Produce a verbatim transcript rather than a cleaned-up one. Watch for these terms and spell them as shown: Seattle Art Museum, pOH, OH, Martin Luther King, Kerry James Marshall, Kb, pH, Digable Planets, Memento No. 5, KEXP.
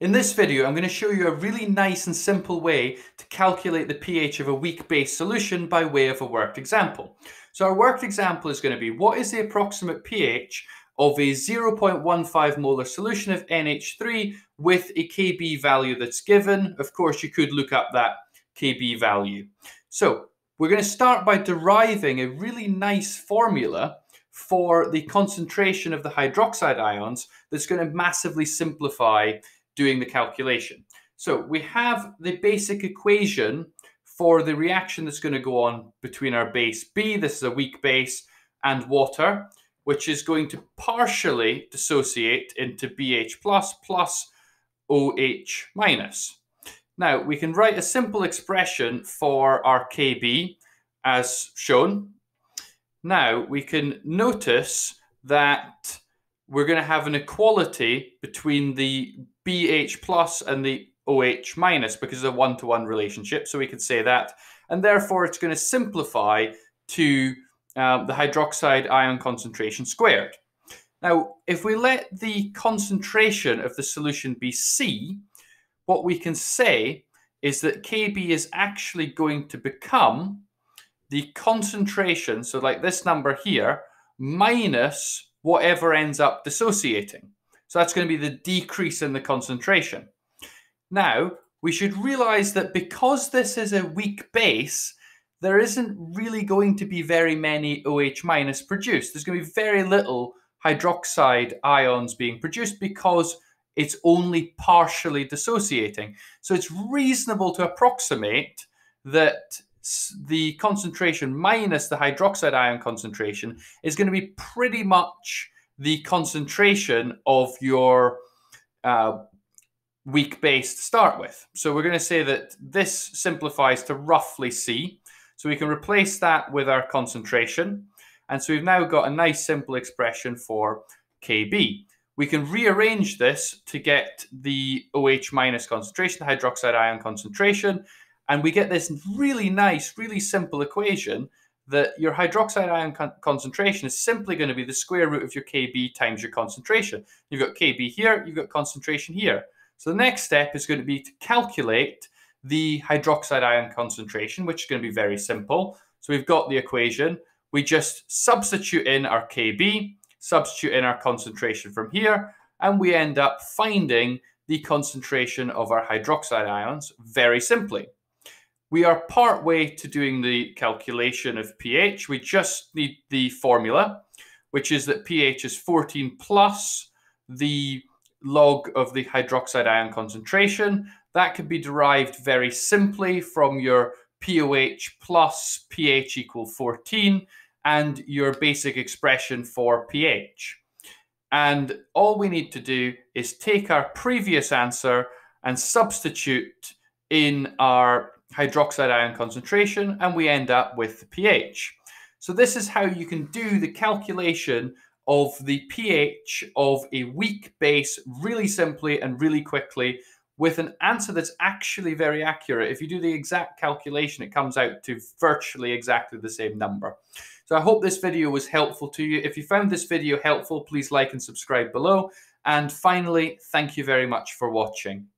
In this video, I'm going to show you a really nice and simple way to calculate the pH of a weak base solution by way of a worked example. So our worked example is going to be, what is the approximate pH of a zero point one five molar solution of N H three with a K B value that's given? Of course, you could look up that K B value. So we're going to start by deriving a really nice formula for the concentration of the hydroxide ions that's going to massively simplify doing the calculation. So we have the basic equation for the reaction that's going to go on between our base B, this is a weak base, and water, which is going to partially dissociate into B H plus plus O H minus. Now, we can write a simple expression for our K B as shown. Now, we can notice that we're going to have an equality between the B H plus and the O H minus because of a one-to-one relationship. So we can say that. And therefore, it's going to simplify to uh, the hydroxide ion concentration squared. Now, if we let the concentration of the solution be C, what we can say is that K B is actually going to become the concentration, so like this number here, minus whatever ends up dissociating. So that's going to be the decrease in the concentration. Now, we should realize that because this is a weak base, there isn't really going to be very many OH minus produced. There's going to be very little hydroxide ions being produced because it's only partially dissociating. So it's reasonable to approximate that the concentration minus the hydroxide ion concentration is going to be pretty much the concentration of your uh, weak base to start with. So we're going to say that this simplifies to roughly C. So we can replace that with our concentration. And so we've now got a nice simple expression for K B. We can rearrange this to get the OH minus concentration, the hydroxide ion concentration, and we get this really nice, really simple equation that your hydroxide ion con concentration is simply going to be the square root of your K B times your concentration. You've got K B here, you've got concentration here. So the next step is going to be to calculate the hydroxide ion concentration, which is going to be very simple. So we've got the equation. We just substitute in our K B, substitute in our concentration from here, and we end up finding the concentration of our hydroxide ions very simply. We are part way to doing the calculation of pH. We just need the formula, which is that pH is fourteen plus the log of the hydroxide ion concentration. That can be derived very simply from your pOH plus pH equal fourteen and your basic expression for pH. And all we need to do is take our previous answer and substitute in our hydroxide ion concentration, and we end up with the pH. So this is how you can do the calculation of the pH of a weak base really simply and really quickly with an answer that's actually very accurate. If you do the exact calculation, it comes out to virtually exactly the same number. So I hope this video was helpful to you. If you found this video helpful, please like and subscribe below. And finally, thank you very much for watching.